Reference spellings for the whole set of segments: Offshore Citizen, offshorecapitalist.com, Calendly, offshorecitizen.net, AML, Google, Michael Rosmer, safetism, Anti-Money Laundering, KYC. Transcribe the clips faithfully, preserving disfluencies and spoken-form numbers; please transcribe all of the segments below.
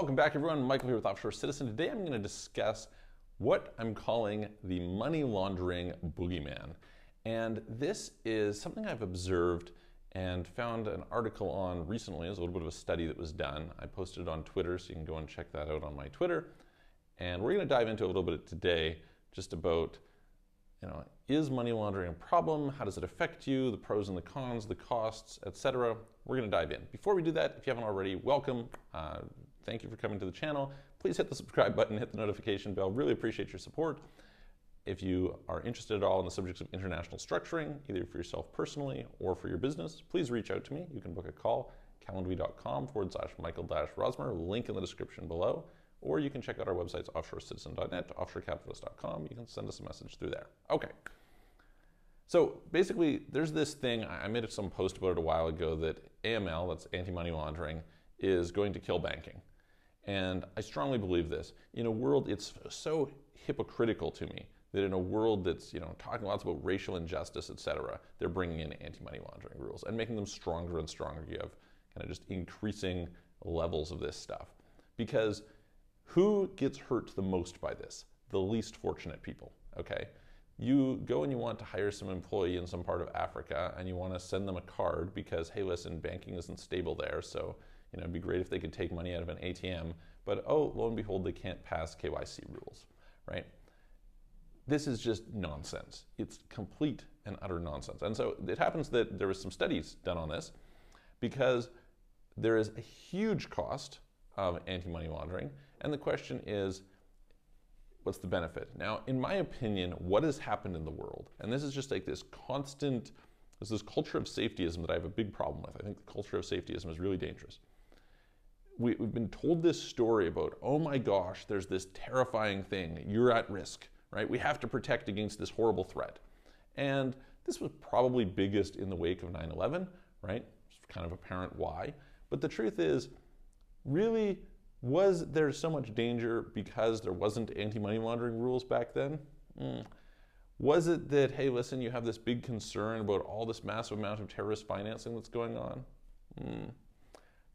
Welcome back, everyone. Michael here with Offshore Citizen. Today I'm going to discuss what I'm calling the money laundering boogeyman. And this is something I've observed and found an article on recently. It was a little bit of a study that was done. I posted it on Twitter, so you can go and check that out on my Twitter. And we're going to dive into a little bit today just about, you know, is money laundering a problem? How does it affect you? The pros and the cons, the costs, et cetera. We're going to dive in. Before we do that, if you haven't already, welcome. Uh, Thank you for coming to the channel. Please hit the subscribe button, hit the notification bell. Really appreciate your support. If you are interested at all in the subjects of international structuring, either for yourself personally or for your business, please reach out to me. You can book a call, calendly.com forward slash Michael dash Rosmer, link in the description below, or you can check out our websites, offshore citizen dot net, offshore capitalist dot com. You can send us a message through there. Okay. So basically, there's this thing, I made some post about it a while ago, that A M L, that's anti-money laundering, is going to kill banking. And I strongly believe this. In a world, it's so hypocritical to me that in a world that's, you know, talking lots about racial injustice, et cetera, they're bringing in anti-money laundering rules and making them stronger and stronger. You have kind of just increasing levels of this stuff. Because who gets hurt the most by this? The least fortunate people, okay? You go and you want to hire some employee in some part of Africa and you want to send them a card because, hey, listen, banking isn't stable there, so, you know, it'd be great if they could take money out of an A T M, but oh, lo and behold, they can't pass K Y C rules, right? This is just nonsense. It's complete and utter nonsense. And so it happens that there was some studies done on this because there is a huge cost of anti-money laundering. And the question is, what's the benefit? Now, in my opinion, what has happened in the world, and this is just like this constant, there's this culture of safetyism that I have a big problem with. I think the culture of safetyism is really dangerous. We, we've been told this story about, oh my gosh, there's this terrifying thing. You're at risk, right? We have to protect against this horrible threat. And this was probably biggest in the wake of nine eleven, right? It's kind of apparent why. But the truth is, really, was there so much danger because there wasn't anti-money laundering rules back then? Mm. Was it that, hey, listen, you have this big concern about all this massive amount of terrorist financing that's going on? Mm.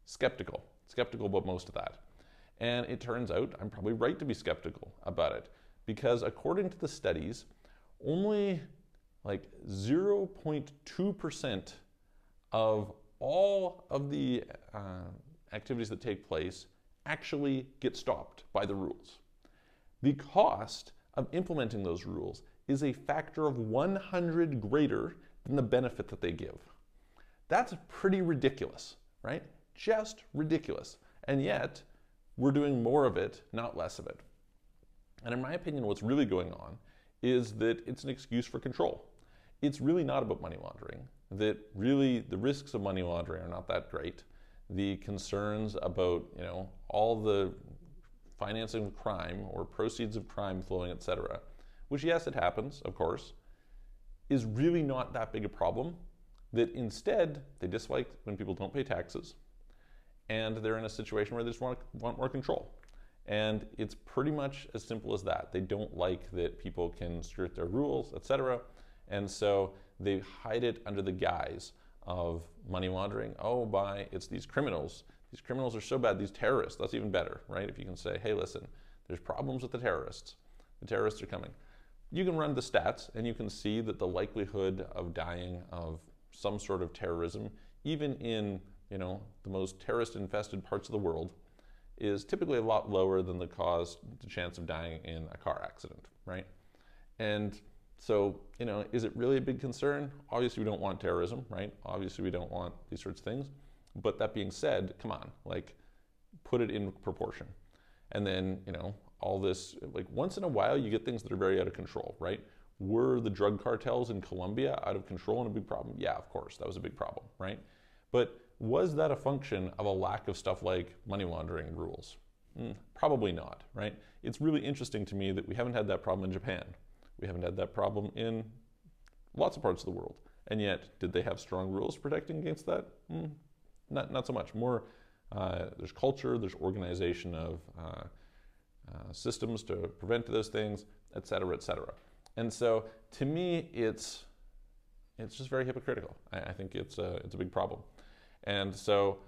Skeptical. Skeptical about most of that. And it turns out I'm probably right to be skeptical about it, because according to the studies, only like zero point two percent of all of the uh, activities that take place actually get stopped by the rules. The cost of implementing those rules is a factor of one hundred greater than the benefit that they give. That's pretty ridiculous, right? Just ridiculous. And yet, we're doing more of it, not less of it. And in my opinion, what's really going on is that it's an excuse for control. It's really not about money laundering, that really the risks of money laundering are not that great. The concerns about, you know, all the financing of crime or proceeds of crime flowing, et cetera, which, yes, it happens, of course, is really not that big a problem, that instead they dislike when people don't pay taxes and they're in a situation where they just want, want more control. And it's pretty much as simple as that. They don't like that people can skirt their rules, et cetera. And so they hide it under the guise of money laundering. Oh, by, it's these criminals. These criminals are so bad, these terrorists, that's even better, right? If you can say, hey, listen, there's problems with the terrorists. The terrorists are coming. You can run the stats and you can see that the likelihood of dying of some sort of terrorism, even in, you know, the most terrorist-infested parts of the world, is typically a lot lower than the cause, the chance of dying in a car accident, right? And so, you know, is it really a big concern? Obviously, we don't want terrorism, right? Obviously, we don't want these sorts of things. But that being said, come on, like, put it in proportion. And then, you know, all this, like, once in a while, you get things that are very out of control, right? Were the drug cartels in Colombia out of control and a big problem? Yeah, of course, that was a big problem, right? But was that a function of a lack of stuff like money laundering rules? Mm, probably not, right? It's really interesting to me that we haven't had that problem in Japan. We haven't had that problem in lots of parts of the world. And yet, did they have strong rules protecting against that? Mm, not, not so much. More, uh, there's culture, there's organization of uh, Uh, systems to prevent those things, et cetera, et cetera. And so, to me, it's it's just very hypocritical. I, I think it's a, it's a big problem. And so,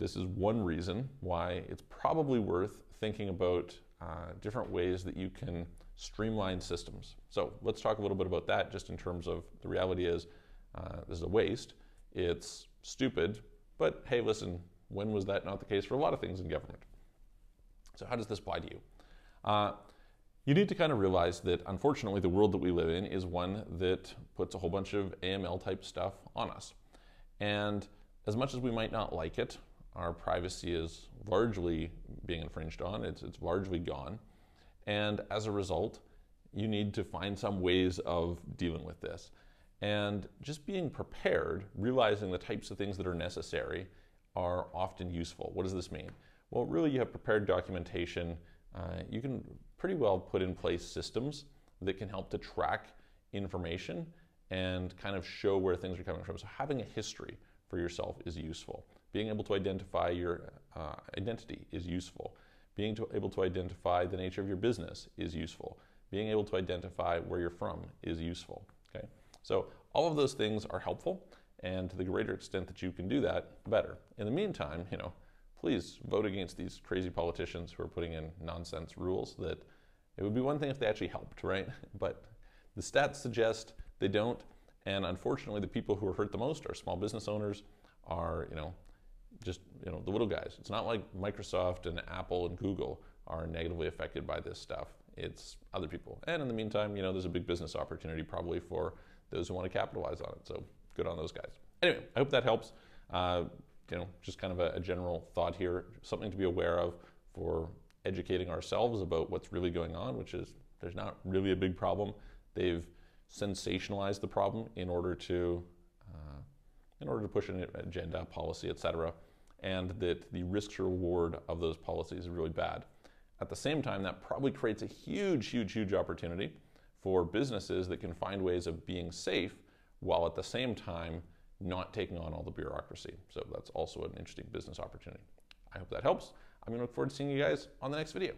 This is one reason why it's probably worth thinking about uh, different ways that you can streamline systems. So let's talk a little bit about that, just in terms of the reality is uh, this is a waste. It's stupid, but hey, listen, when was that not the case for a lot of things in government? So how does this apply to you? Uh, you need to kind of realize that, unfortunately, the world that we live in is one that puts a whole bunch of A M L type stuff on us. And as much as we might not like it, our privacy is largely being infringed on. It's, it's largely gone. And as a result, you need to find some ways of dealing with this. And just being prepared, realizing the types of things that are necessary, are often useful. What does this mean? Well, really, you have prepared documentation. Uh, you can pretty well put in place systems that can help to track information and kind of show where things are coming from. So having a history for yourself is useful. Being able to identify your uh, identity is useful. Being to, able to identify the nature of your business is useful. Being able to identify where you're from is useful. Okay? So all of those things are helpful, and to the greater extent that you can do that, the better. In the meantime, you know, please vote against these crazy politicians who are putting in nonsense rules that it would be one thing if they actually helped, right? But the stats suggest they don't, and unfortunately the people who are hurt the most are small business owners, are, you know, just, you know, the little guys. It's not like Microsoft and Apple and Google are negatively affected by this stuff. It's other people. And in the meantime, you know, there's a big business opportunity probably for those who want to capitalize on it. So good on those guys. Anyway, I hope that helps. Uh, you know, just kind of a, a general thought here, something to be aware of for educating ourselves about what's really going on, which is there's not really a big problem. They've sensationalized the problem in order to uh, in order to push an agenda, policy, et cetera, and that the risk to reward of those policies is really bad. At the same time, that probably creates a huge, huge, huge opportunity for businesses that can find ways of being safe while at the same time not taking on all the bureaucracy. So that's also an interesting business opportunity. I hope that helps. I'm going to look forward to seeing you guys on the next video.